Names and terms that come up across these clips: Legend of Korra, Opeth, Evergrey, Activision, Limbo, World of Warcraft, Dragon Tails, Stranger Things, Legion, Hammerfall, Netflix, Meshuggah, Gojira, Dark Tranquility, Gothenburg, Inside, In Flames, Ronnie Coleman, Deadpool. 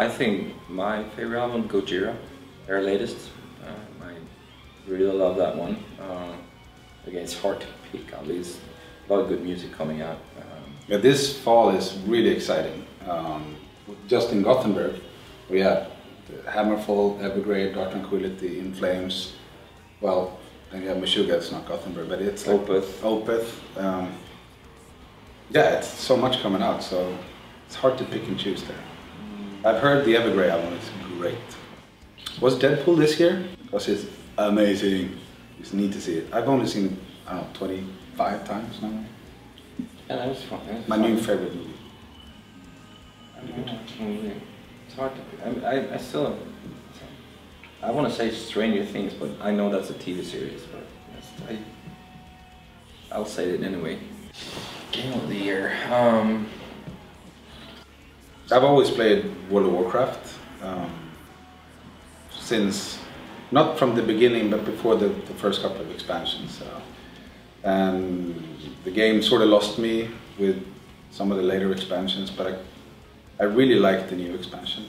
I think my favorite album, Gojira, their latest. I really love that one. Again, it's hard to pick, at least. A lot of good music coming out. Yeah, this fall is really exciting. Just in Gothenburg, we have Hammerfall, Evergrey, Dark Tranquility, In Flames. Well, then you have Meshuggah, it's not Gothenburg, but it's like Opeth. Yeah, it's so much coming out, so it's hard to pick and choose there. I've heard the Evergrey album, it's great. Was Deadpool this year? Because it's amazing. You just need to see it. I've only seen it, I don't know, 25 times now. Yeah, that was fun. That was my new favorite movie. It's hard to pick. I still... I want to say Stranger Things, but I know that's a TV series, but I'll say it anyway. Game of the year. I've always played World of Warcraft since, not from the beginning, but before the first couple of expansions. So. And the game sort of lost me with some of the later expansions, but I really liked the new expansion,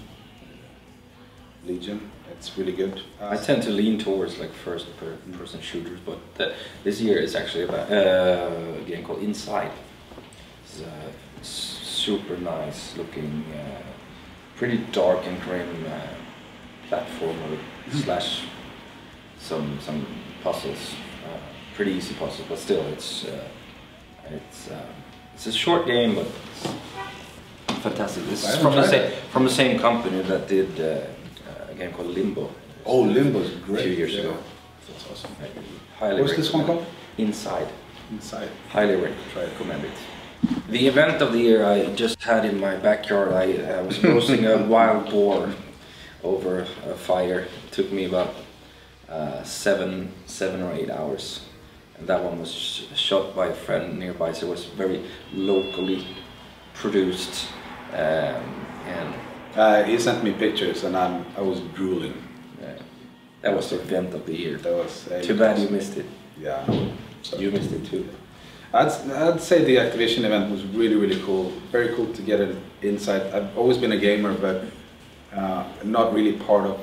Legion. It's really good. I tend to lean towards like first-person shooters, but this year is actually about a game called Inside. It's a super nice looking, pretty dark and grim platformer slash some puzzles, pretty easy puzzles, but still it's a short game, but it's fantastic. This is from the same company that did. A game called Limbo. Oh, Limbo's great. A few years ago. That's awesome. What's this one called? Inside. Inside. Highly recommend it. The event of the year I just had in my backyard, I was roasting a wild boar over a fire. It took me about seven or eight hours. And that one was shot by a friend nearby, so it was very locally produced. He sent me pictures, and I was drooling. Yeah. That was the event of the year. That was too bad you missed it. Yeah, so you missed it too. I'd say the Activision event was really cool. Very cool to get it inside. I've always been a gamer, but not really part of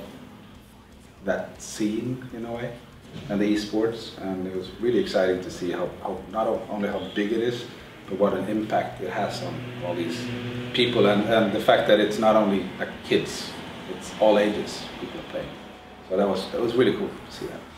that scene in a way, and the esports. And it was really exciting to see how not only how big it is, but what an impact it has on all these people, and the fact that it's not only like kids, it's all ages people are playing. So that was really cool to see that.